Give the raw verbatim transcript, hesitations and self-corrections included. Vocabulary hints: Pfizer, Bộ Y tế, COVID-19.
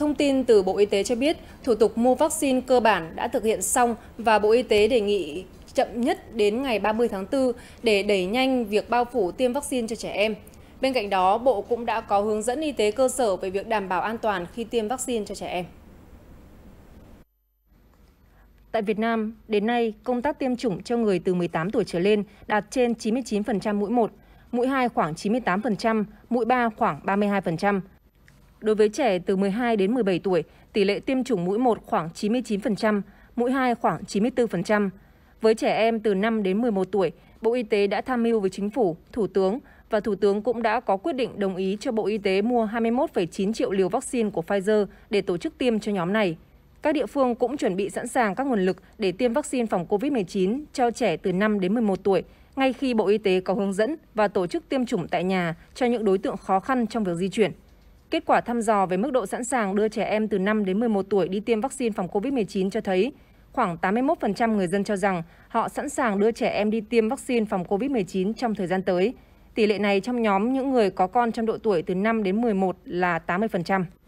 Thông tin từ Bộ Y tế cho biết, thủ tục mua vaccine cơ bản đã thực hiện xong và Bộ Y tế đề nghị chậm nhất đến ngày ba mươi tháng tư để đẩy nhanh việc bao phủ tiêm vaccine cho trẻ em. Bên cạnh đó, Bộ cũng đã có hướng dẫn y tế cơ sở về việc đảm bảo an toàn khi tiêm vaccine cho trẻ em. Tại Việt Nam, đến nay, công tác tiêm chủng cho người từ mười tám tuổi trở lên đạt trên chín mươi chín phần trăm mũi một, mũi hai khoảng chín mươi tám phần trăm, mũi ba khoảng ba mươi hai phần trăm. Đối với trẻ từ mười hai đến mười bảy tuổi, tỷ lệ tiêm chủng mũi một khoảng chín mươi chín phần trăm, mũi hai khoảng chín mươi tư phần trăm. Với trẻ em từ năm đến mười một tuổi, Bộ Y tế đã tham mưu với Chính phủ, Thủ tướng và Thủ tướng cũng đã có quyết định đồng ý cho Bộ Y tế mua hai mươi mốt phẩy chín triệu liều vaccine của Pfizer để tổ chức tiêm cho nhóm này. Các địa phương cũng chuẩn bị sẵn sàng các nguồn lực để tiêm vaccine phòng Covid mười chín cho trẻ từ năm đến mười một tuổi, ngay khi Bộ Y tế có hướng dẫn và tổ chức tiêm chủng tại nhà cho những đối tượng khó khăn trong việc di chuyển. Kết quả thăm dò về mức độ sẵn sàng đưa trẻ em từ năm đến mười một tuổi đi tiêm vaccine phòng Covid mười chín cho thấy khoảng tám mươi mốt phần trăm người dân cho rằng họ sẵn sàng đưa trẻ em đi tiêm vaccine phòng Covid mười chín trong thời gian tới. Tỷ lệ này trong nhóm những người có con trong độ tuổi từ năm đến mười một là tám mươi phần trăm.